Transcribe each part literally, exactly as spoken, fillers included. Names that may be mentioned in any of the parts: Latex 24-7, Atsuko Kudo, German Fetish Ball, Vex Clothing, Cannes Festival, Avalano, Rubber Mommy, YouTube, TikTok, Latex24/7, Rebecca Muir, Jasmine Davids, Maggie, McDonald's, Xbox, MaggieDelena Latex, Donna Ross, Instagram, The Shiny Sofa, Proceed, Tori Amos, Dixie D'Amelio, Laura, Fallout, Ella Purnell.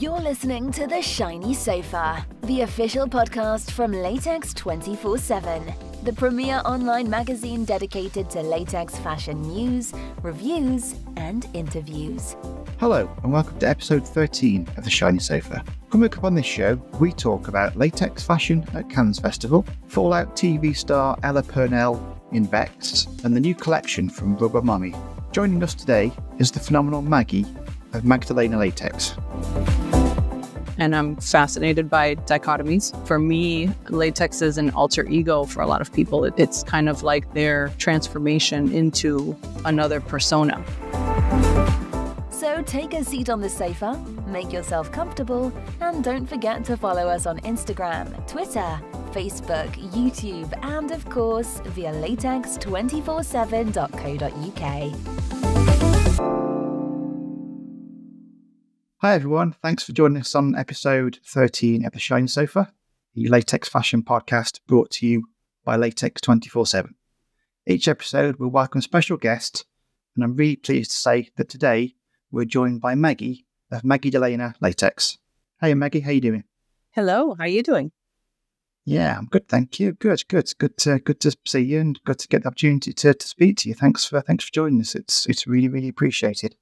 You're listening to The Shiny Sofa, the official podcast from Latex twenty-four seven, the premier online magazine dedicated to latex fashion news, reviews, and interviews. Hello, and welcome to episode thirteen of The Shiny Sofa. Coming up on this show, we talk about latex fashion at Cannes Festival, Fallout T V star Ella Purnell in Vex, and the new collection from Rubber Mommy. Joining us today is the phenomenal Maggie of MaggieDelena Latex. And I'm fascinated by dichotomies. For me, latex is an alter ego for a lot of people. It's kind of like their transformation into another persona. So take a seat on the sofa, make yourself comfortable, and don't forget to follow us on Instagram, Twitter, Facebook, YouTube, and of course, via latex two four seven dot co dot U K. Hi everyone, thanks for joining us on episode thirteen of The Shiny Sofa, the latex fashion podcast brought to you by Latex twenty-four seven. Each episode we'll welcome special guests, and I'm really pleased to say that today we're joined by Maggie of MaggieDelena Latex. Hey Maggie, how you doing? Hello, how are you doing? Yeah, I'm good, thank you. Good, good, good to, good to see you and good to get the opportunity to, to speak to you. Thanks for thanks for joining us. It's, it's really, really appreciated.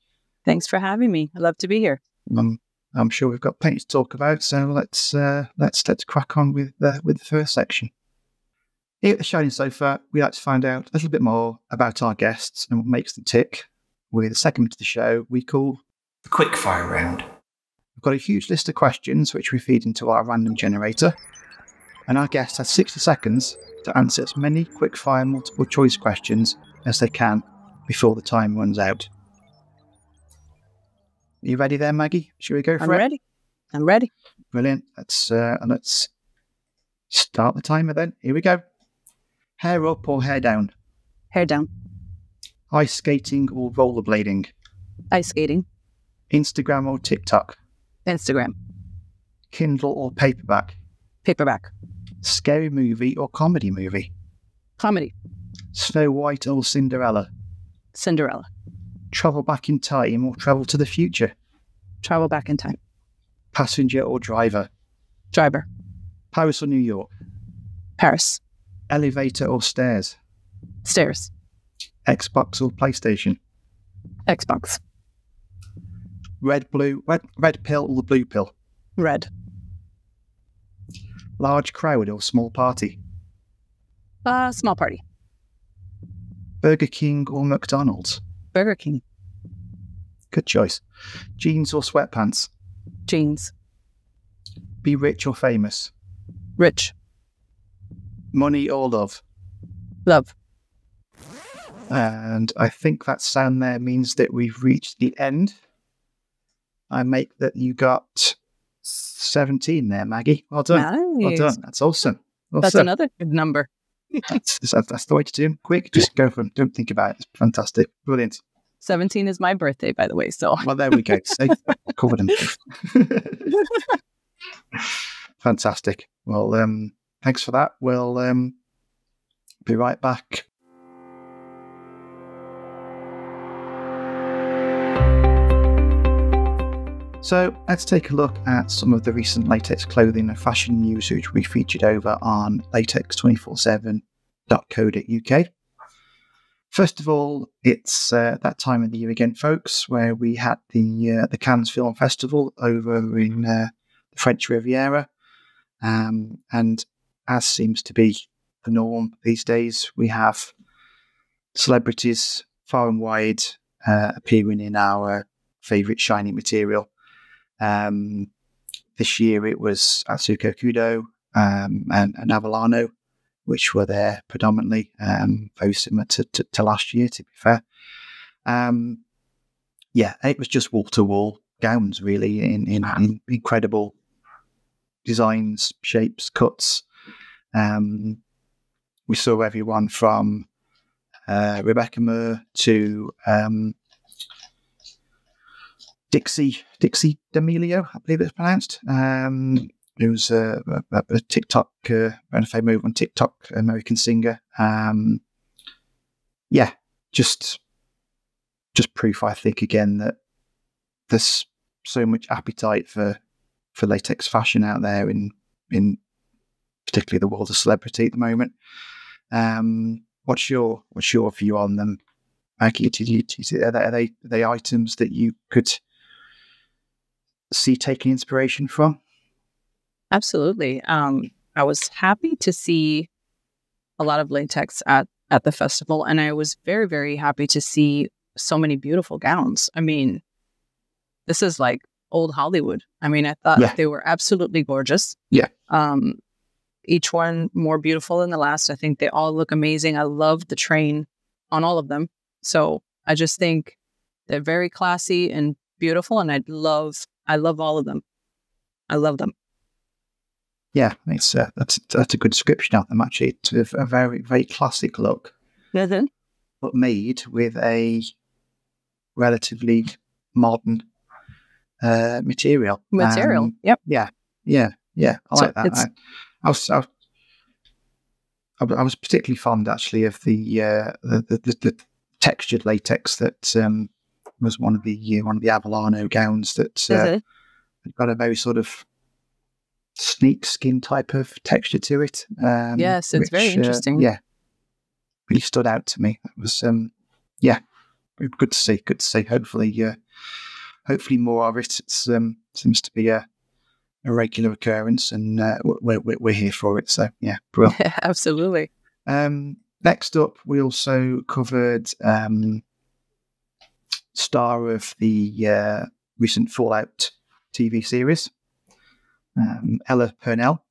Thanks for having me. I'd love to be here. Um, I'm sure we've got plenty to talk about, so let's uh, let's let's crack on with the, with the first section. Here at The Shiny Sofa, we like to find out a little bit more about our guests and what makes them tick with a segment of the show we call the Quickfire Round. We've got a huge list of questions which we feed into our random generator, and our guest has sixty seconds to answer as many quickfire multiple choice questions as they can before the time runs out. You ready there, Maggie? Should we go for I'm it? I'm ready. I'm ready. Brilliant. Let's uh, let's start the timer then. Here we go. Hair up or hair down? Hair down. Ice skating or rollerblading? Ice skating. Instagram or TikTok? Instagram. Kindle or paperback? Paperback. Scary movie or comedy movie? Comedy. Snow White or Cinderella? Cinderella. Travel back in time or travel to the future? Travel back in time. Passenger or driver? Driver. Paris or New York? Paris. Elevator or stairs? Stairs. Xbox or PlayStation? Xbox. Red, blue, red, red pill or the blue pill? Red. Large crowd or small party? Uh, small party. Burger King or McDonald's? Burger King. Good choice. Jeans or sweatpants? Jeans. Be rich or famous? Rich. Money or love? Love. And I think that sound there means that we've reached the end. I make that you got seventeen there, Maggie. Well done. Nice. Well done. That's awesome. awesome. That's another good number. that's, that's the way to do them. Quick, just go for them. Don't think about it. It's fantastic. Brilliant. seventeen is my birthday, by the way. So, well, there we go. So, covered them. Fantastic. Well, um, thanks for that. We'll um, be right back. So let's take a look at some of the recent latex clothing and fashion news which we featured over on latex two four seven dot co dot U K. First of all, it's uh, that time of the year again, folks, where we had the uh, the Cannes Film Festival over in uh, the French Riviera. Um, and as seems to be the norm these days, we have celebrities far and wide uh, appearing in our favourite shiny material. Um, this year it was Atsuko Kudo um, and, and Avalano, which were there predominantly, um, very similar to, to, to last year, to be fair. Um, yeah, it was just wall-to-wall gowns, really, in, in, in incredible designs, shapes, cuts. Um, we saw everyone from uh, Rebecca Muir to... Um, Dixie Dixie D'Amelio, I believe it's pronounced. Um, it was a, a, a TikTok, uh, a famous on TikTok, American singer. Um, yeah, just just proof, I think, again that there's so much appetite for for latex fashion out there in in particularly the world of celebrity at the moment. Um, what's your what's your view on them, Maggie? Do you, do you, are they, are they, are they items that you could see taking inspiration from? Absolutely. Um, I was happy to see a lot of latex at at the festival, and I was very very happy to see so many beautiful gowns. I mean, this is like old Hollywood. I mean, I thought yeah. they were absolutely gorgeous. Yeah. Um, each one more beautiful than the last. I think they all look amazing. I love the train on all of them. So I just think they're very classy and beautiful. And I'd love, I love all of them. I love them. Yeah. It's, uh, that's, that's a good description of them, actually. It's a very, very classic look. Mm-hmm. But made with a relatively modern uh, material. Material, um, yep. Yeah, yeah, yeah. I so like that. I, I, was, I, I was particularly fond, actually, of the uh, the, the, the, the textured latex that um, was one of the uh, one of the Avalano gowns that uh, got a very sort of snake skin type of texture to it. Um, yes, it's which, very interesting. Uh, yeah. Really stood out to me. It was, um, yeah, good to see. Good to see. Hopefully, uh, hopefully more of it. It um, seems to be a, a regular occurrence, and uh, we're, we're we're here for it. So yeah, brilliant. Yeah, absolutely. Um, next up, we also covered um, star of the uh, recent Fallout T V series, um, Ella Purnell.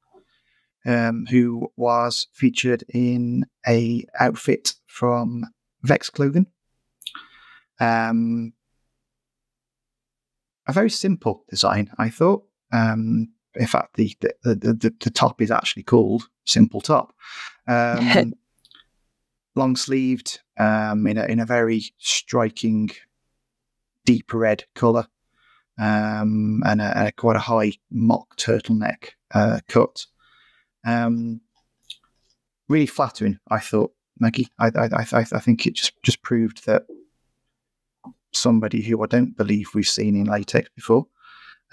Um, who was featured in a outfit from Vex Clothing. Um, a very simple design, I thought. Um, in fact, the the, the the the top is actually called Simple Top. Um, long sleeved, um, in a in a very striking deep red colour, um, and a, a quite a high mock turtleneck uh, cut. Um, really flattering, I thought, Maggie. I, I, I, I think it just, just proved that somebody who I don't believe we've seen in latex before,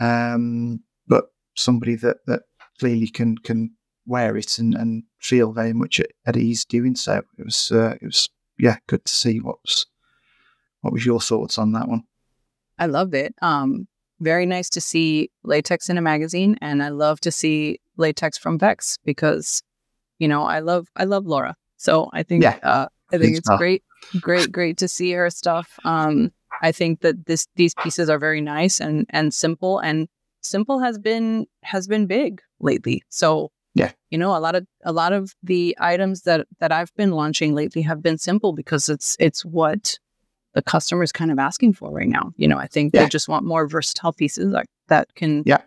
um, but somebody that, that clearly can can wear it and, and feel very much at, at ease doing so. It was uh, it was yeah, good to see. What was what was your thoughts on that one? I loved it. Um, very nice to see latex in a magazine, and I love to see latex from Vex because, you know, I love I love Laura. So I think yeah, uh, I think it's, it's great, great, great to see her stuff. Um, I think that this these pieces are very nice and and simple, and simple has been has been big lately. So yeah, you know, a lot of a lot of the items that that I've been launching lately have been simple because it's it's what the customer is kind of asking for right now. You know, I think yeah. they just want more versatile pieces like that can yeah.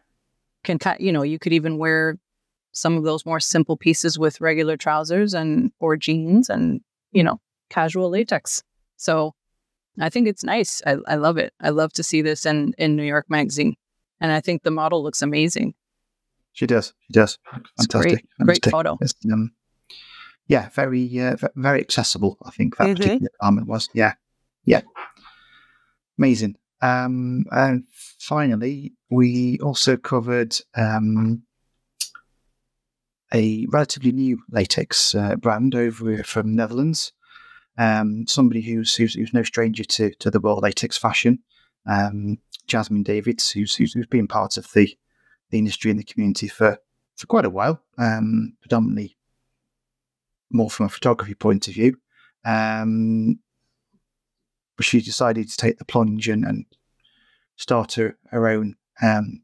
Can, you know, you could even wear some of those more simple pieces with regular trousers and or jeans and, you know, casual latex. So I think it's nice. I, I love it. I love to see this in, in New York Magazine. And I think the model looks amazing. She does. She does. Fantastic. Great, Fantastic. Great photo. Um, yeah, very, uh, very accessible, I think, that mm-hmm. particular garment was. Yeah. Yeah. Amazing. Um, and finally, we also covered um, a relatively new latex uh, brand over from Netherlands. Um, somebody who's, who's who's no stranger to to the world of latex fashion, um, Jasmine Davids, who's, who's who's been part of the the industry and the community for for quite a while, um, predominantly more from a photography point of view. Um, But she decided to take the plunge and, and start her, her own um,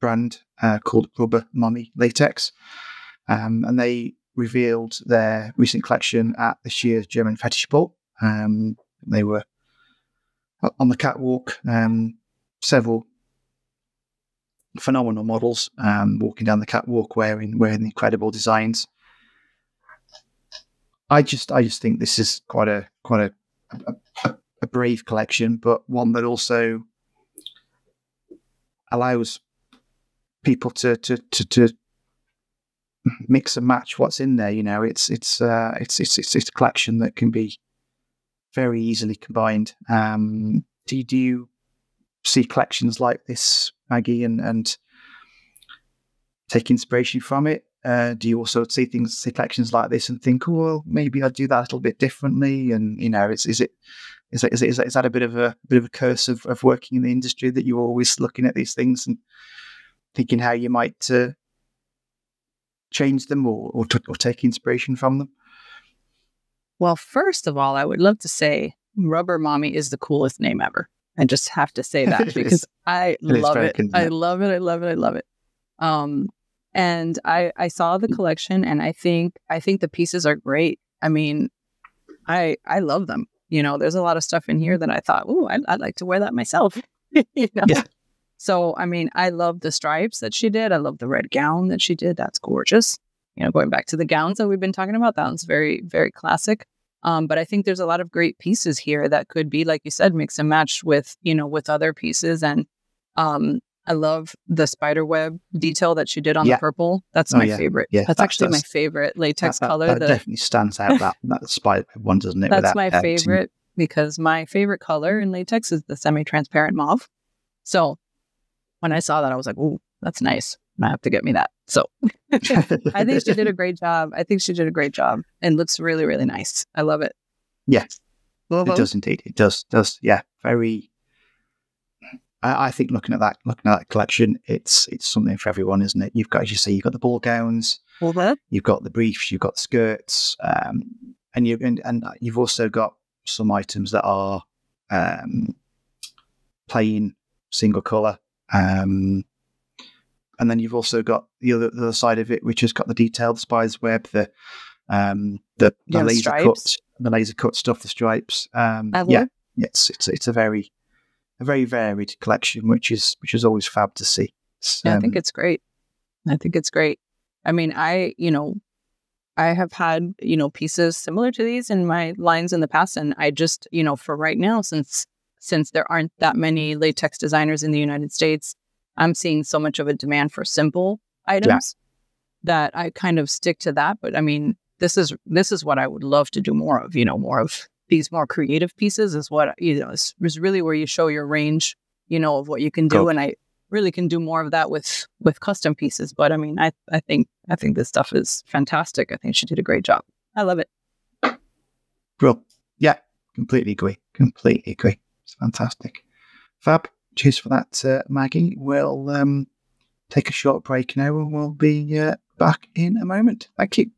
brand uh, called Rubber Mommy Latex. Um, and they revealed their recent collection at this year's German Fetish Ball. Um, they were on the catwalk, um, several phenomenal models um, walking down the catwalk wearing wearing incredible designs. I just I just think this is quite a quite a, a, a a brave collection, but one that also allows people to, to to to mix and match what's in there. You know, it's it's uh, it's it's it's a collection that can be very easily combined. Um, do you, do you see collections like this, Maggie? And and take inspiration from it? Uh, do you also see things, see collections like this, and think, oh, well, maybe I'd do that a little bit differently? And you know, it's is it is that is, it, is, that, is that a bit of a bit of a curse of, of working in the industry, that you're always looking at these things and thinking how you might uh, change them or or, t- or take inspiration from them? Well, first of all, I would love to say Rubber Mommy is the coolest name ever. I just have to say that because I love it. I love it. I love it. I love it. Um. And I, I saw the collection, and I think I think the pieces are great. I mean, I I love them. You know, there's a lot of stuff in here that I thought, oh, I'd, I'd like to wear that myself. You know? Yeah. So, I mean, I love the stripes that she did. I love the red gown that she did. That's gorgeous. You know, going back to the gowns that we've been talking about, that one's very, very classic. Um, but I think there's a lot of great pieces here that could be, like you said, mix and match with, you know, with other pieces. And um I love the spider web detail that she did on yeah. the purple. That's oh, my yeah. favorite. Yeah, that's, that's actually that's, my favorite latex that, that, color. That the, definitely stands out, that, that spider web one, doesn't it? That's my editing. favorite, because my favorite color in latex is the semi-transparent mauve. So when I saw that, I was like, ooh, that's nice. I have to get me that. So I think she did a great job. I think she did a great job and looks really, really nice. I love it. Yes, yeah. It does indeed. It does, does. Yeah, very... I think looking at that, looking at that collection, it's it's something for everyone, isn't it? You've got, as you say, you've got the ball gowns, well, you've got the briefs, you've got the skirts, um, and you and, and you've also got some items that are um, plain single color, um, and then you've also got the other, the other side of it, which has got the detail, the spider's web, the um, the, the yeah, laser stripes. cut, the laser cut stuff, the stripes. Um, yeah, it's it's it's a very A very varied collection, which is which is always fab to see. So, yeah, I think it's great. I think it's great. I mean, I you know, I have had you know pieces similar to these in my lines in the past, and I just you know for right now, since since there aren't that many latex designers in the United States, I'm seeing so much of a demand for simple items yeah. that I kind of stick to that. But I mean, this is this is what I would love to do more of. You know, more of. These more creative pieces is what, you know, is, is really where you show your range, you know, of what you can do. Cool. And I really can do more of that with, with custom pieces. But I mean, I, I think, I think this stuff is fantastic. I think she did a great job. I love it. Cool. Yeah, completely agree. Completely agree. It's fantastic. Fab. Cheers for that, uh, Maggie. We'll um, take a short break now, and we'll be uh, back in a moment. Thank you.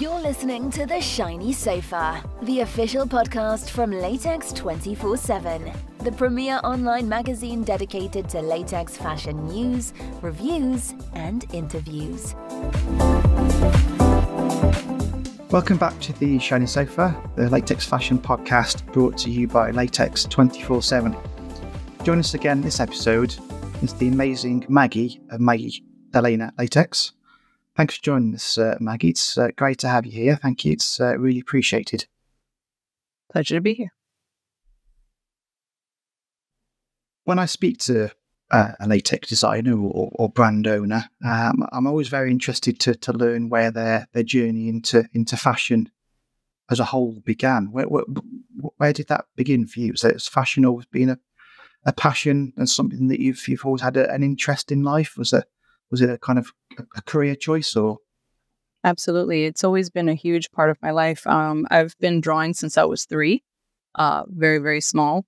You're listening to The Shiny Sofa, the official podcast from Latex twenty-four seven, the premier online magazine dedicated to latex fashion news, reviews, and interviews. Welcome back to The Shiny Sofa, the latex fashion podcast brought to you by Latex twenty-four seven. Join us again this episode is the amazing Maggie of MaggieDelena Latex. Thanks for joining us, uh, Maggie. It's uh, great to have you here. Thank you. It's uh, really appreciated. Pleasure to be here. When I speak to uh, a latex designer or, or brand owner, um, I'm always very interested to, to learn where their, their journey into, into fashion as a whole began. Where, where, where did that begin for you? Was it fashion always been a, a passion and something that you've, you've always had a, an interest in life? Was it? Was it a kind of a career choice or? Absolutely. It's always been a huge part of my life. Um, I've been drawing since I was three, uh, very, very small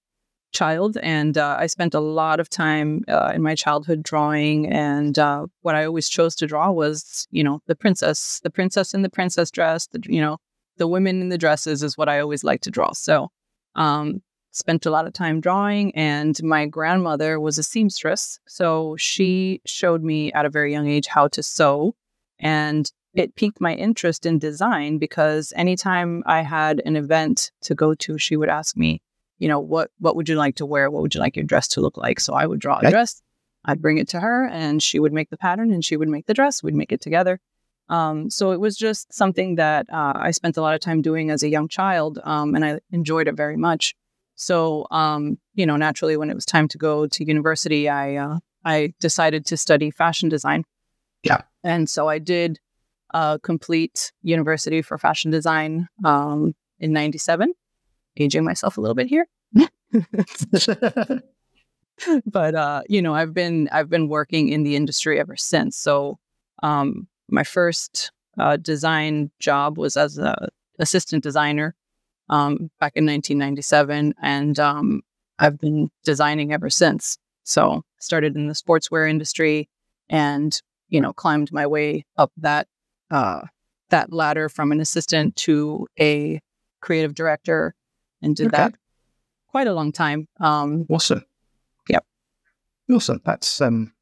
child. And uh, I spent a lot of time uh, in my childhood drawing. And uh, what I always chose to draw was, you know, the princess, the princess in the princess dress, the, you know, the women in the dresses is what I always like to draw. So um spent a lot of time drawing, and my grandmother was a seamstress. So she showed me at a very young age how to sew, and it piqued my interest in design because anytime I had an event to go to, she would ask me, you know, what, what would you like to wear? What would you like your dress to look like? So I would draw a dress, I'd bring it to her, and she would make the pattern and she would make the dress. We'd make it together. Um, so it was just something that uh, I spent a lot of time doing as a young child, um, and I enjoyed it very much. So, um, you know, naturally, when it was time to go to university, I uh, I decided to study fashion design. Yeah. And so I did uh, complete university for fashion design um, in ninety-seven, aging myself a little bit here. But, uh, you know, I've been I've been working in the industry ever since. So um, my first uh, design job was as a assistant designer um, back in nineteen ninety-seven. And um, I've been designing ever since. So started in the sportswear industry and, you know, climbed my way up that uh, that ladder from an assistant to a creative director and did okay. that quite a long time. Um, awesome. Yep. Awesome. That's um,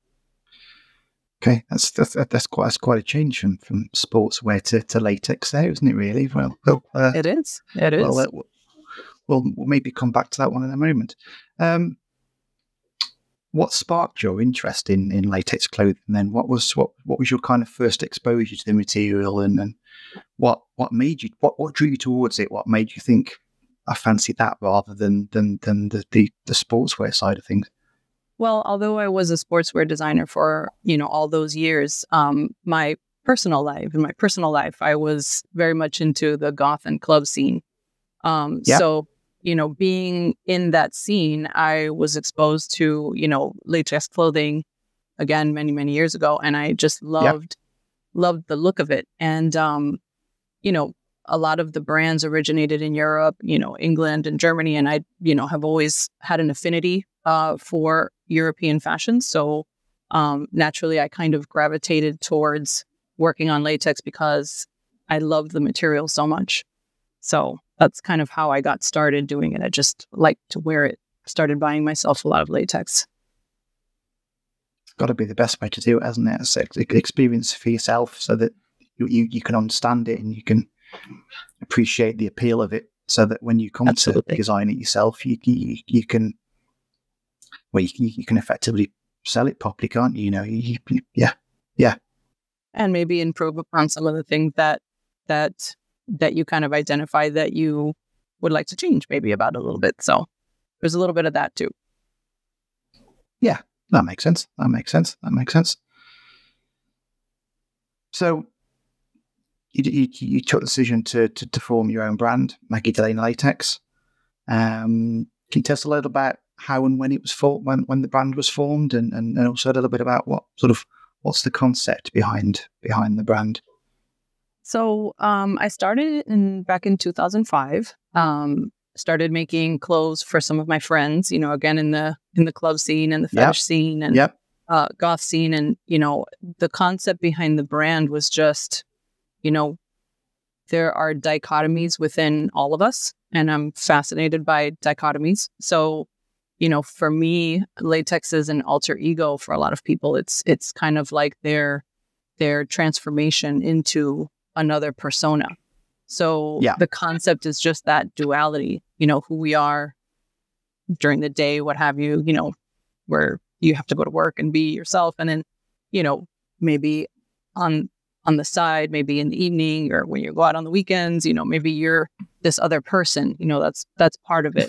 okay. That's that's that's quite that's quite a change from, from sportswear to, to latex there, isn't it? Really. Well, well uh, it is. It is. Well, uh, we'll we'll maybe come back to that one in a moment. Um, What sparked your interest in, in latex clothing? Then, what was what what was your kind of first exposure to the material, and, and what what made you what, what drew you towards it? What made you think I fancy that rather than than than the, the the sportswear side of things? Well, although I was a sportswear designer for you know all those years, um, my personal life in my personal life, I was very much into the goth and club scene. Um, yeah. So. You know, being in that scene, I was exposed to, you know, latex clothing again, many, many years ago. And I just loved, yep. loved the look of it. And, um, you know, a lot of the brands originated in Europe, you know, England and Germany. And I, you know, have always had an affinity uh, for European fashion. So um, naturally, I kind of gravitated towards working on latex because I loved the material so much. So that's kind of how I got started doing it. I just liked to wear it. Started buying myself a lot of latex. It's got to be the best way to do it, hasn't it? It's an experience for yourself so that you, you, you can understand it and you can appreciate the appeal of it so that when you come Absolutely. To design it yourself, you, you, you can, well, you, you can effectively sell it properly, can't you? You know, you, you, yeah, yeah. And maybe improve upon some of the things that, that, that you kind of identify that you would like to change maybe about a little bit. So there's a little bit of that too. Yeah, that makes sense. That makes sense. That makes sense. So you, you, you took the decision to, to, to form your own brand, MaggieDelena Latex. Um, can you tell us a little about how and when it was formed, when, when the brand was formed, and, and, and also a little bit about what sort of, what's the concept behind, behind the brand? So um, I started in back in two thousand five. Um, started making clothes for some of my friends. You know, again in the in the club scene and the fetish yep. scene and yep. uh, goth scene. And you know, the concept behind the brand was just, you know, there are dichotomies within all of us, and I'm fascinated by dichotomies. So, you know, for me, latex is an alter ego for a lot of people. It's it's kind of like their their transformation into another persona. So yeah. the concept is just that duality, you know, who we are during the day, what have you, you know, where you have to go to work and be yourself. And then, you know, maybe on, on the side, maybe in the evening or when you go out on the weekends, you know, maybe you're this other person, you know, that's, that's part of it.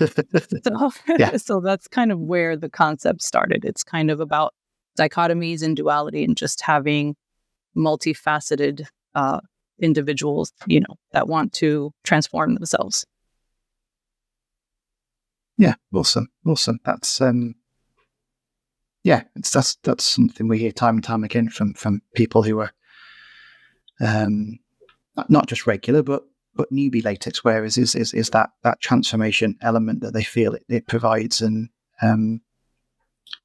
so, yeah. so that's kind of where the concept started. It's kind of about dichotomies and duality and just having multifaceted, uh, individuals, you know, that want to transform themselves. Yeah, awesome, awesome. That's um, yeah, it's that's that's something we hear time and time again from from people who are um, not just regular but but newbie latex wearers is is is that that transformation element that they feel it, it provides, and um,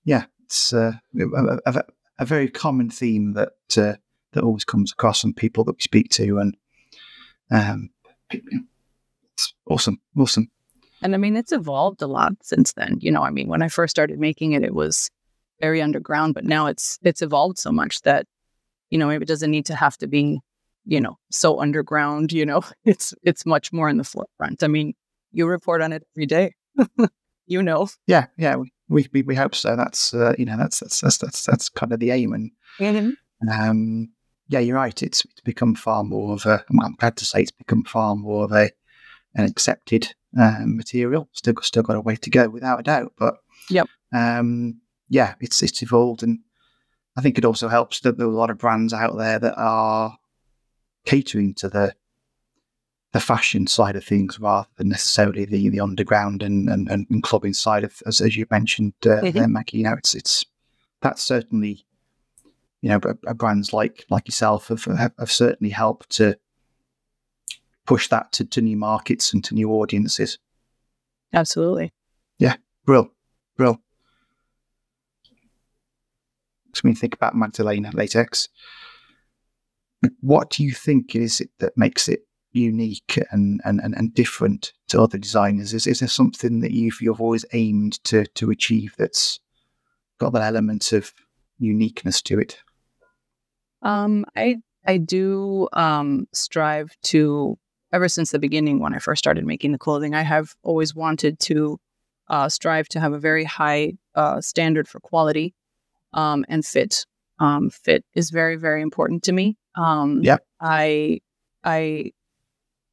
yeah, it's uh, a, a, a very common theme that. Uh, that always comes across from people that we speak to. And um, it's awesome, awesome. And I mean, it's evolved a lot since then. You know, I mean, when I first started making it, it was very underground, but now it's, it's evolved so much that, you know, it doesn't need to have to be, you know, so underground, you know, it's, it's much more in the forefront. I mean, you report on it every day, you know? Yeah. Yeah. We, we, we hope so. That's, uh, you know, that's, that's, that's, that's, that's kind of the aim. And, mm-hmm. um, yeah, you're right. It's, it's become far more of a, I'm glad to say it's become far more of a, an accepted uh, material. Still, still got a way to go without a doubt. But yep. um, yeah, it's it's evolved. And I think it also helps that there are a lot of brands out there that are catering to the the fashion side of things rather than necessarily the the underground and and, and clubbing side of, as, as you mentioned, uh, mm-hmm. there, Maggie. You know, it's it's that's certainly, you know, brands like like yourself have have certainly helped to push that to, to new markets and to new audiences. Absolutely. Yeah, brill, brill. So when you think about MaggieDelena Latex, what do you think is it that makes it unique and and, and, and different to other designers? Is, is there something that you've you've always aimed to to achieve that's got that element of uniqueness to it? Um, I I do um, strive to. Ever since the beginning, when I first started making the clothing, I have always wanted to uh, strive to have a very high uh, standard for quality um, and fit. Um, fit is very, very important to me. Um, yeah, I I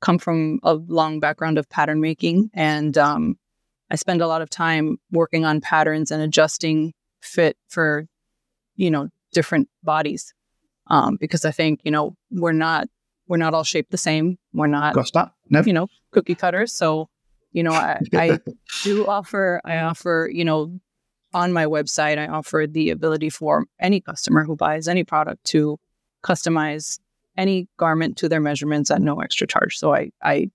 come from a long background of pattern making, and um, I spend a lot of time working on patterns and adjusting fit for you know different bodies um, because I think you know we're not. We're not all shaped the same. We're not, nope. you know, cookie cutters. So, you know, I, I do offer, I offer, you know, on my website, I offer the ability for any customer who buys any product to customize any garment to their measurements at no extra charge. So I, I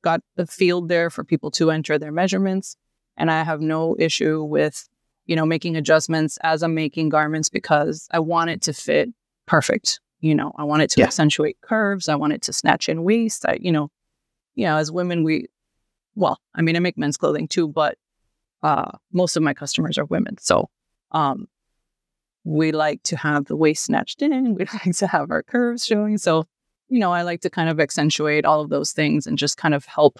got the field there for people to enter their measurements. And I have no issue with, you know, making adjustments as I'm making garments because I want it to fit perfect. You know, I want it to yeah. accentuate curves. I want it to snatch in waist. I, you know, you know, as women, we, well, I mean, I make men's clothing too, but uh, most of my customers are women. So um, we like to have the waist snatched in. We like to have our curves showing. So, you know, I like to kind of accentuate all of those things and just kind of help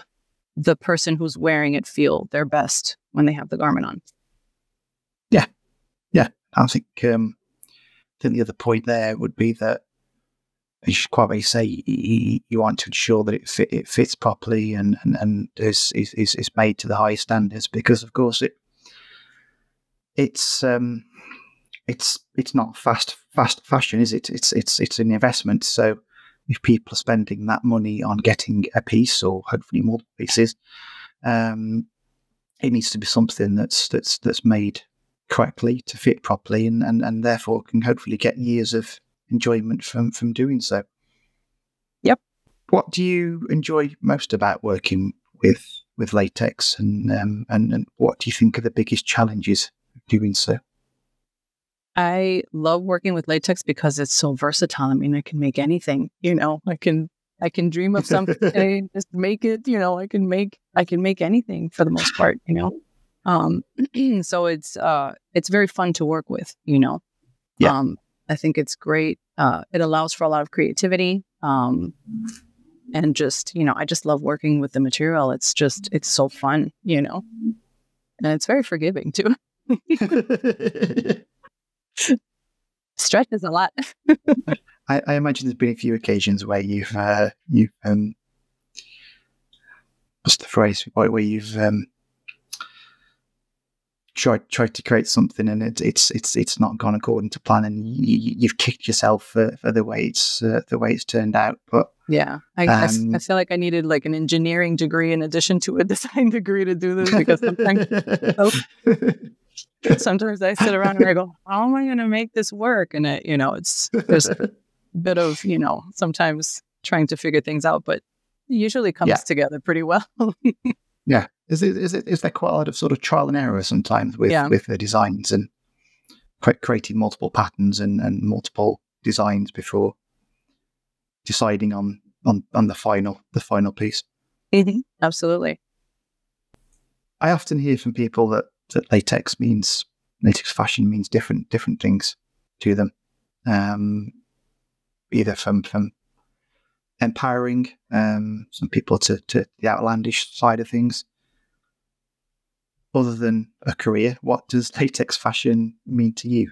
the person who's wearing it feel their best when they have the garment on. Yeah. Yeah. I think, um, I think the other point there would be that, as you quite rightly say, you, you want to ensure that it fit, it fits properly and and, and is, is is made to the highest standards, because of course it it's um it's it's not fast fast fashion, is it? It's it's it's an investment. So if people are spending that money on getting a piece or hopefully more pieces, um, it needs to be something that's that's that's made correctly to fit properly and, and and therefore can hopefully get years of enjoyment from from doing so. Yep. What do you enjoy most about working with with latex, and um and, and what do you think are the biggest challenges of doing so? I love working with latex because it's so versatile. I mean, I can make anything, you know. I can I can dream of something and just make it, you know. I can make I can make anything for the most part, you know. Um, so it's, uh, it's very fun to work with, you know, yeah. um, I think it's great. Uh, it allows for a lot of creativity. Um, and just, you know, I just love working with the material. It's just, it's so fun, you know, and it's very forgiving too. Stretches a lot. I, I imagine there's been a few occasions where you've, uh, you, um, what's the phrase, where you've, um, Tried, tried to create something and it, it's it's it's not gone according to plan, and you, you've kicked yourself for, for the way it's uh, the way it's turned out. But yeah, I, um, I, I feel like I needed like an engineering degree in addition to a design degree to do this, because sometimes oh, sometimes I sit around and I go, how am I going to make this work? And it, you know, it's there's a bit of you know sometimes trying to figure things out, but it usually comes yeah. together pretty well. Yeah. Is it, is it, is there quite a lot of sort of trial and error sometimes with, yeah. with the designs and creating multiple patterns and, and multiple designs before deciding on, on, on the final, the final piece? Mm-hmm. Absolutely. I often hear from people that, that latex means, latex fashion means different, different things to them. Um, either from, from, empowering um, some people to, to the outlandish side of things. Other than a career, what does latex fashion mean to you?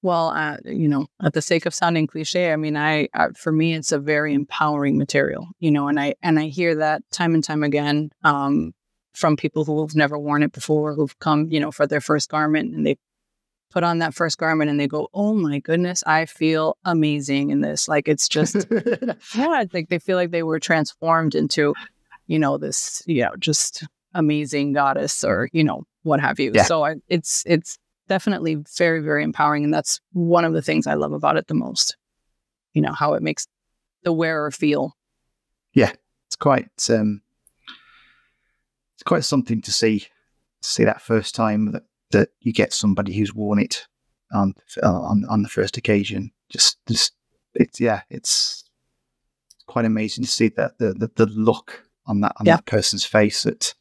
Well, uh, you know, at the sake of sounding cliche, I mean, I, I for me, it's a very empowering material, you know, and I and I hear that time and time again um, from people who have never worn it before, who've come, you know, for their first garment and they put on that first garment and they go, oh my goodness, I feel amazing in this. Like, it's just, yeah, like they feel like they were transformed into, you know, this, you know, just amazing goddess or, you know, what have you. Yeah. So I, it's, it's definitely very, very empowering. And that's one of the things I love about it the most, you know, how it makes the wearer feel. Yeah. It's quite, um, it's quite something to see, to see that first time that, that you get somebody who's worn it on, on, on the first occasion. Just, just it's, yeah, it's quite amazing to see that the, the, the look on that, on yeah. that person's face, at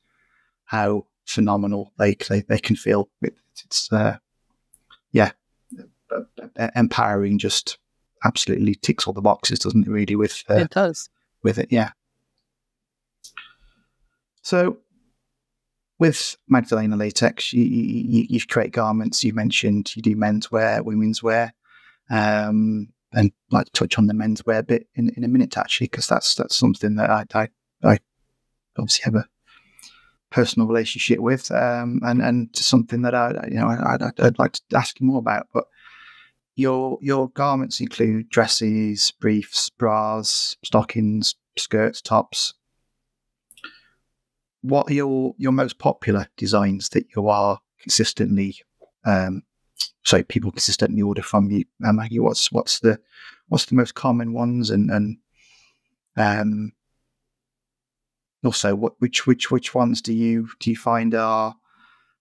how phenomenal they, they, they can feel. It, it's, uh, yeah, empowering, just absolutely ticks all the boxes, doesn't it really? With, uh, it does. With it, yeah. So, with MaggieDelena Latex, you, you, you create garments. You mentioned you do menswear, womenswear, um, and I'd like to touch on the menswear bit in, in a minute, actually, because that's that's something that I, I I obviously have a personal relationship with, um, and and something that I you know I, I'd, I'd like to ask you more about. But your your garments include dresses, briefs, bras, stockings, skirts, tops. What are your, your most popular designs that you are consistently, um, sorry, people consistently order from you, uh, Maggie? What's what's the what's the most common ones, and and um, also what which which which ones do you do you find are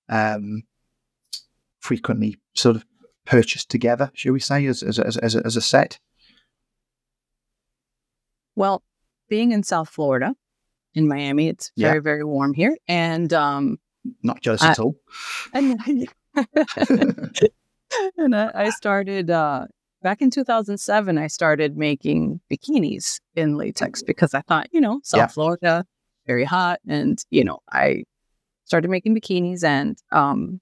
um, frequently sort of purchased together, shall we say, as as as as a, as a set? Well, being in South Florida, in Miami, it's very, yeah. very warm here. And um, not jealous I, at all. And, and I, I started uh, back in two thousand seven, I started making bikinis in latex because I thought, you know, South yeah. Florida, very hot. And, you know, I started making bikinis. And um,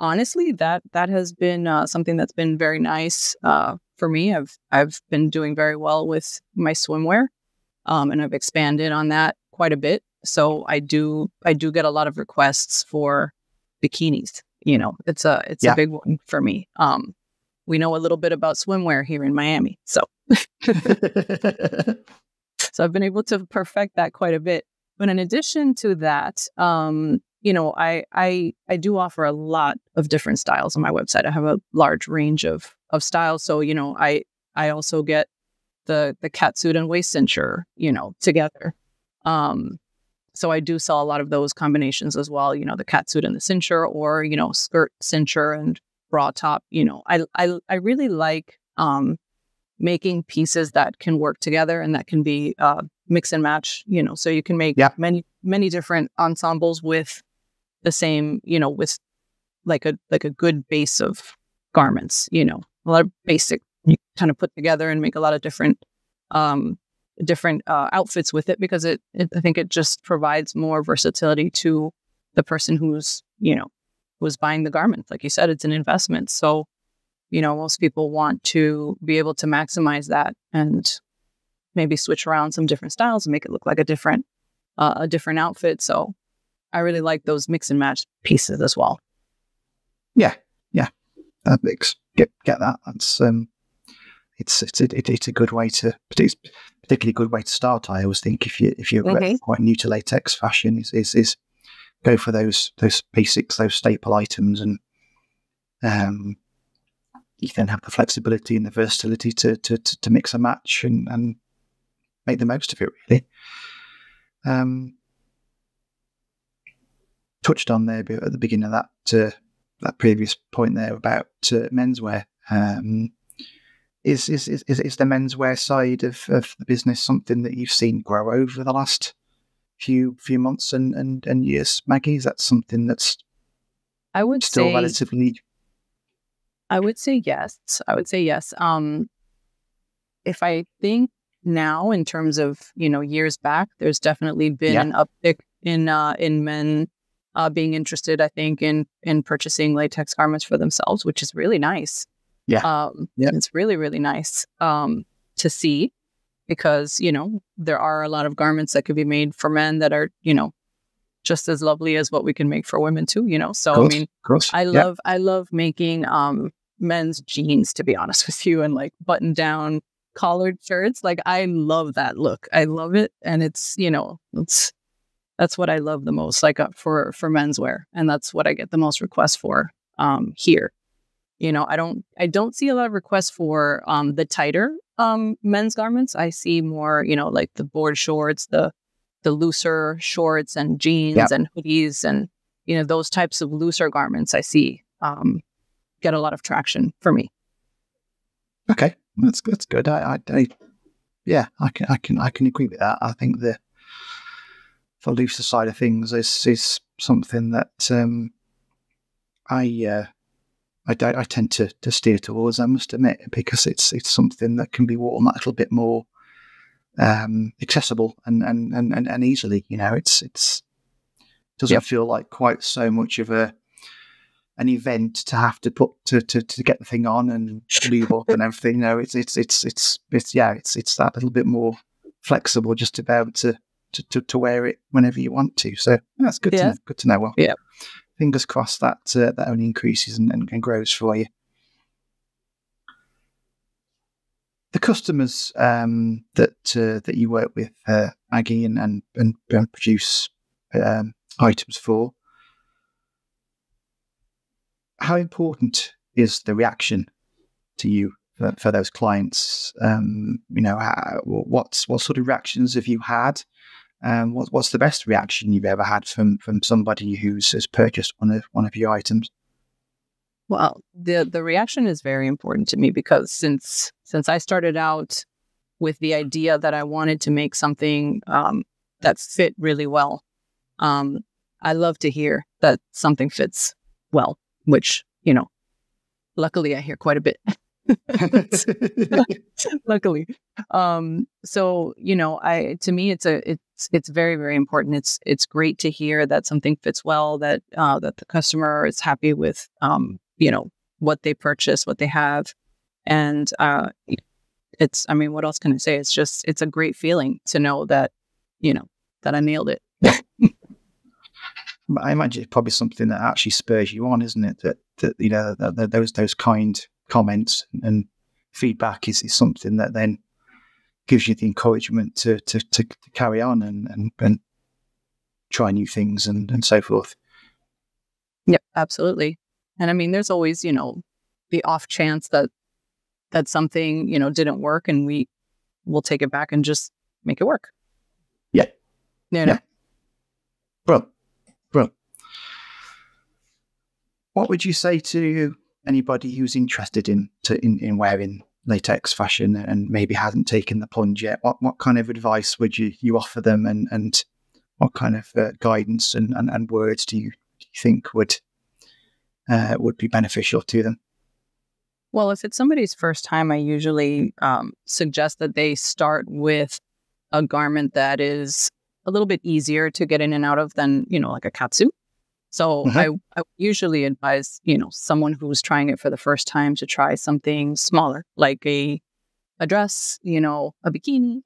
honestly, that that has been uh, something that's been very nice uh, for me. I've, I've been doing very well with my swimwear, um, and I've expanded on that quite a bit. So I do, I do get a lot of requests for bikinis. You know, it's a, it's yeah. a big one for me. Um, we know a little bit about swimwear here in Miami. So, so I've been able to perfect that quite a bit. But in addition to that, um, you know, I, I, I do offer a lot of different styles on my website. I have a large range of, of styles. So, you know, I, I also get the, the catsuit and waist cincher, you know, together. Um, so I do sell a lot of those combinations as well, you know, the catsuit and the cincher, or, you know, skirt cincher and bra top. You know, I, I, I really like, um, making pieces that can work together and that can be, uh, mix and match, you know, so you can make yeah. many, many different ensembles with the same, you know, with like a, like a good base of garments, you know, a lot of basic you kind of put together and make a lot of different, um, different uh, outfits with it, because it, it I think it just provides more versatility to the person who's, you know, who's buying the garment. Like you said, it's an investment. So, you know, most people want to be able to maximize that and maybe switch around some different styles and make it look like a different, uh, a different outfit. So I really like those mix and match pieces as well. Yeah. Yeah. That makes, get, get that. That's, um, It's it's a, it, it's a good way to it's particularly good way to start. I always think if you if you're okay. quite new to latex fashion, is, is is go for those those basics, those staple items, and um, you then have the flexibility and the versatility to to to, to mix and match and, and make the most of it. Really, um, touched on there at the beginning of that uh, that previous point there about uh, menswear. Um, Is is is is the menswear side of, of the business something that you've seen grow over the last few few months and and, and years, Maggie? Is that something that's I would still say, relatively? I would say yes. I would say yes. Um, if I think now in terms of you know years back, there's definitely been yeah. an uptick in uh, in men uh, being interested. I think in in purchasing latex garments for themselves, which is really nice. Yeah. Um, yeah. It's really, really nice um, to see, because, you know, there are a lot of garments that could be made for men that are, you know, just as lovely as what we can make for women too, you know? So, gross, I mean, gross. I love, yeah. I love making um, men's jeans, to be honest with you, and like button down collared shirts. Like, I love that look. I love it. And it's, you know, it's, that's what I love the most, like uh, for, for menswear. And that's what I get the most requests for um, here. You know, I don't, I don't see a lot of requests for um, the tighter um, men's garments. I see more, you know, like the board shorts, the, the looser shorts and jeans yep. and hoodies and, you know, those types of looser garments I see um, get a lot of traction for me. Okay. That's, that's good. I, I, I, yeah, I can, I can, I can agree with that. I think the, the looser side of things is, is something that um, I, uh, I, I tend to, to steer towards, I must admit, because it's, it's something that can be worn a little bit more um accessible and and and and easily, you know. It's it's doesn't yep. feel like quite so much of a an event to have to put to to, to get the thing on and lube up and everything. No, it's it's it's it's it's yeah, it's it's that little bit more flexible, just to be able to to, to, to wear it whenever you want to. So yeah, that's good yeah. to know. Good to know. Well, yeah, fingers crossed that uh, that only increases and, and, and grows for you. The customers um, that uh, that you work with, uh, Maggie, and and, and produce um, items for, how important is the reaction to you for, for those clients? Um, you know, how, what's what sort of reactions have you had? Um, what, what's the best reaction you've ever had from from somebody who's has purchased one of one of your items? Well, the the reaction is very important to me, because since since I started out with the idea that I wanted to make something um, that fit really well, um, I love to hear that something fits well, which, you know, luckily I hear quite a bit. Luckily, um, so you know, I to me it's a it's it's very very important. It's it's great to hear that something fits well, that uh, that the customer is happy with. Um, you know, what they purchase, what they have. And uh, it's, I mean, what else can I say? It's just, it's a great feeling to know that, you know, that I nailed it. But I imagine it's probably something that actually spurs you on, isn't it? That, that you know, that, that those those kind comments and feedback is, is something that then gives you the encouragement to to, to, to carry on and, and, and try new things and, and so forth. Yep, absolutely. And I mean, there's always, you know, the off chance that that something, you know, didn't work, and we will take it back and just make it work. Yeah. No, no. Yeah. Bro, bro. What would you say to anybody who's interested in, to, in, in wearing latex fashion and maybe hasn't taken the plunge yet? What, what kind of advice would you, you offer them, and, and what kind of uh, guidance and, and, and words do you, do you think would... Uh, would be beneficial to them? Well, if it's somebody's first time, I usually um, suggest that they start with a garment that is a little bit easier to get in and out of than, you know, like a catsuit. So mm-hmm. I, I usually advise, you know, someone who's trying it for the first time to try something smaller, like a, a dress, you know, a bikini,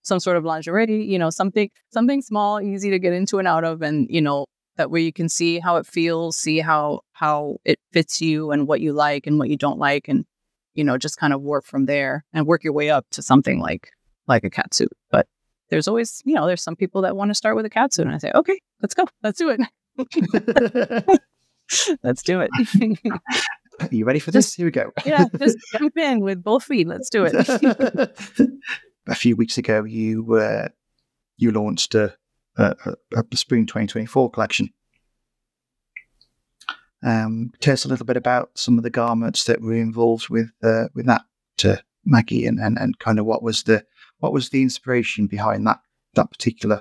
some sort of lingerie, you know, something, something small, easy to get into and out of. And, you know, that way you can see how it feels, see how how it fits you and what you like and what you don't like, and, you know, just kind of work from there and work your way up to something like like a catsuit. But there's always, you know, there's some people that want to start with a catsuit, and I say, okay, let's go. Let's do it. Let's do it. Are you ready for this? Here we go. Yeah, just jump in with both feet. Let's do it. A few weeks ago, you, uh, you launched a, Uh, a, a Spring twenty twenty-four collection. Um, tell us a little bit about some of the garments that were involved with uh, with that, uh, Maggie, and, and and kind of what was the what was the inspiration behind that that particular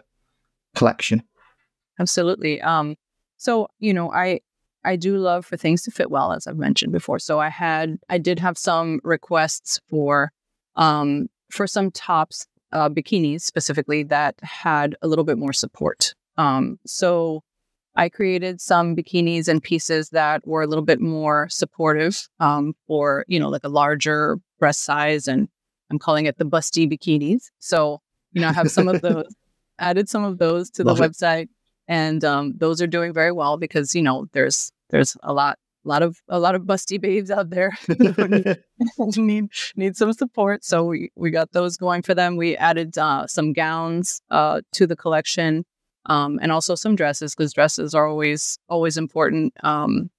collection. Absolutely. Um, so you know, I I do love for things to fit well, as I've mentioned before. So I had I did have some requests for um, for some tops. Uh, bikinis specifically that had a little bit more support. Um, so I created some bikinis and pieces that were a little bit more supportive um, for, you know, like a larger breast size, and I'm calling it the busty bikinis. So, you know, I have some of those, added some of those to Love the it. website. And um, those are doing very well because, you know, there's there's a lot a lot of a lot of busty babes out there who need, need need some support. So we, we got those going for them. We added uh, some gowns uh, to the collection, um, and also some dresses, because dresses are always always important, um,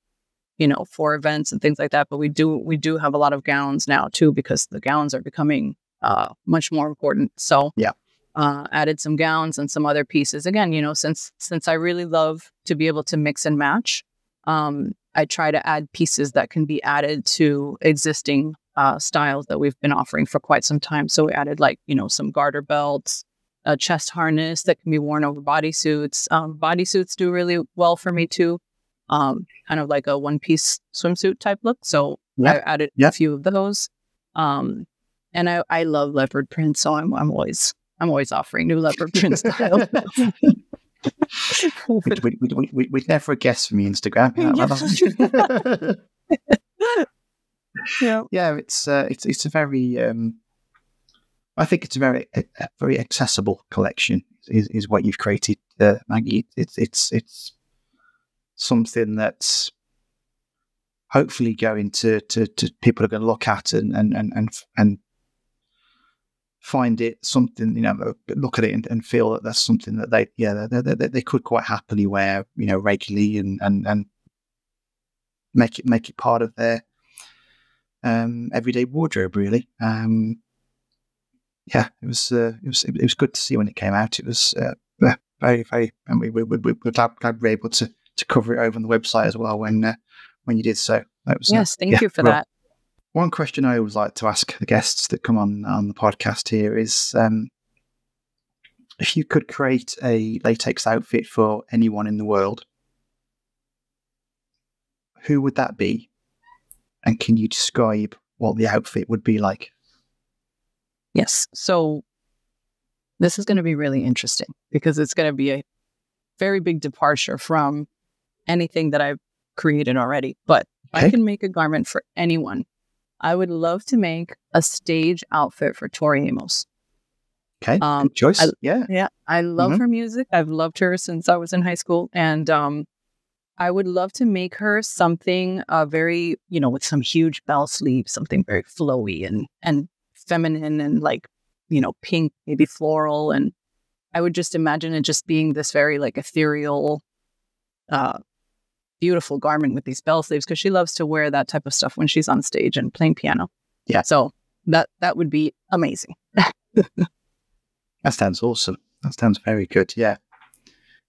you know, for events and things like that. But we do we do have a lot of gowns now too, because the gowns are becoming uh, much more important. So yeah. Uh, added some gowns and some other pieces. Again, you know, since since I really love to be able to mix and match, um, I try to add pieces that can be added to existing uh, styles that we've been offering for quite some time. So we added, like, you know, some garter belts, a chest harness that can be worn over bodysuits. Um, bodysuits do really well for me too, um, kind of like a one-piece swimsuit type look. So yep. I added yep. a few of those. Um, and I, I love leopard print, so I'm I'm always... I'm always offering new leopard print style. We'd, we'd, we'd, we'd, we'd never a guess from the Instagram. Yeah. yeah, yeah, it's uh, it's it's a very, um, I think it's a very a, a very accessible collection. Is is what you've created, uh, Maggie? It's it's it's something that's hopefully going to to, to people are going to look at and and and and. and find it something, you know, look at it and, and feel that that's something that they, yeah, they, they, they could quite happily wear, you know, regularly and, and, and make it, make it part of their um, everyday wardrobe, really. Um, yeah, it was, uh, it was, it was good to see when it came out. It was uh, very, very, and we, we, we, we're glad, glad we were able to, to cover it over on the website as well when, uh, when you did so. That was, yes, uh, thank yeah, you for real. that. One question I always like to ask the guests that come on on the podcast here is, um, if you could create a latex outfit for anyone in the world, who would that be? And can you describe what the outfit would be like? Yes. So this is going to be really interesting because it's going to be a very big departure from anything that I've created already. But okay. I can make a garment for anyone. I would love to make a stage outfit for Tori Amos. Okay, um, good choice. I, yeah, yeah. I love mm-hmm. her music. I've loved her since I was in high school, and um, I would love to make her something uh, very, you know, with some huge bell sleeve, something very flowy and and feminine, and like, you know, pink, maybe floral. And I would just imagine it just being this very like ethereal, uh, beautiful garment with these bell sleeves, because she loves to wear that type of stuff when she's on stage and playing piano. Yeah. So that that would be amazing. That sounds awesome. That sounds very good. Yeah.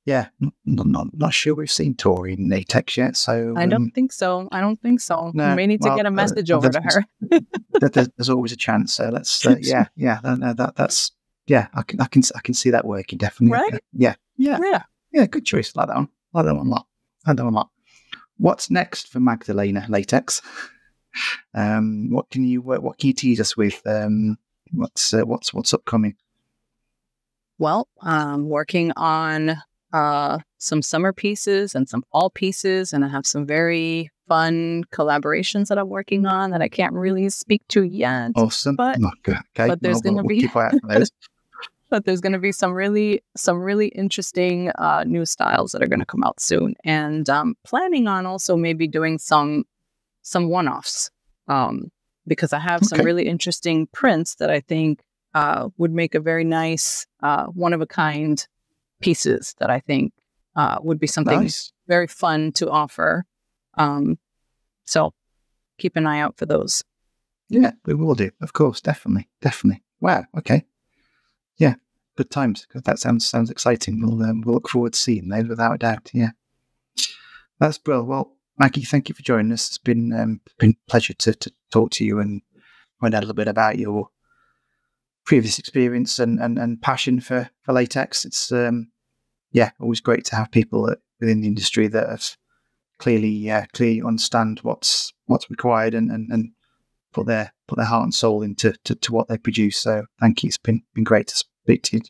Yeah. Not, not, not sure we've seen Tori in latex yet. So I don't um, think so. I don't think so. No, we may need well, to get a message uh, over to her. There's, there's always a chance. So let's, uh, yeah, yeah. No, no, that, that's, yeah, I can, I can, I can see that working definitely. Right? Yeah. Yeah. Yeah. Yeah. Good choice. Like that one. Like that one a lot. I like that one a lot. What's next for MaggieDelena Latex? Um, what can you what, what can you tease us with? Um, what's uh, what's what's upcoming? Well, I'm working on uh, some summer pieces and some fall pieces, and I have some very fun collaborations that I'm working on that I can't really speak to yet. Awesome, but, okay. but there's well, going to we'll be keep eye out for those. But there's going to be some really some really interesting uh, new styles that are going to come out soon, and um, planning on also maybe doing some some one-offs um, because I have okay. some really interesting prints that I think uh, would make a very nice uh, one-of-a-kind pieces that I think uh, would be something nice. Very fun to offer. Um, so keep an eye out for those. Yeah, we will do, of course, definitely, definitely. Wow, okay. Yeah, good times. That sounds sounds exciting. We'll um, we'll look forward to seeing those without a doubt. Yeah, that's brilliant. Well, Maggie, thank you for joining us. It's been um, been a pleasure to to talk to you and find out a little bit about your previous experience and and, and passion for, for latex. It's um yeah, always great to have people within the industry that have clearly uh, clearly understand what's what's required and and and. Put their put their heart and soul into to, to what they produce. So thank you. It's been been great to speak to you.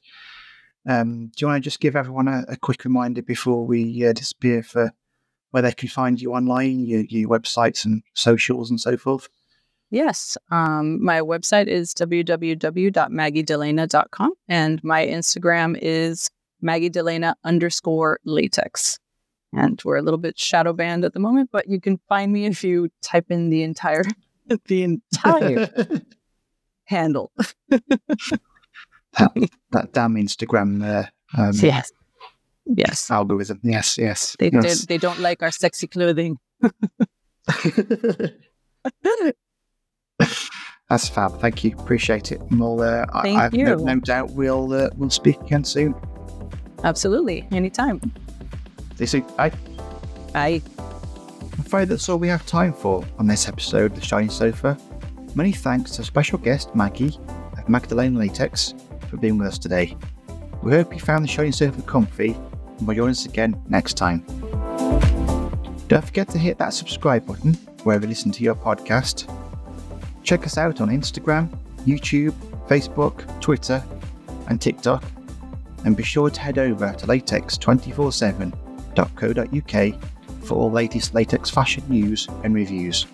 Um, do you want to just give everyone a, a quick reminder before we uh, disappear for where they can find you online, your, your websites and socials and so forth? Yes. Um, my website is w w w dot maggie delena dot com and my Instagram is MaggieDelena underscore latex. And we're a little bit shadow banned at the moment, but you can find me if you type in the entire, the entire handle. that, that damn Instagram there. Um, yes. Yes. Algorithm. Yes, yes. They, yes. They, they don't like our sexy clothing. That's fab. Thank you. Appreciate it. Well, uh, Thank I, I've you. No, no doubt we'll, uh, we'll speak again soon. Absolutely. Anytime. See you soon. Bye. Bye. I'm afraid that's all we have time for on this episode of The Shiny Sofa. Many thanks to special guest Maggie of MaggieDelena Latex for being with us today. We hope you found The Shiny Sofa comfy and will join us again next time. Don't forget to hit that subscribe button wherever you listen to your podcast. Check us out on Instagram, YouTube, Facebook, Twitter and TikTok, and be sure to head over to latex twenty four seven dot co dot uk for all latest latex fashion news and reviews.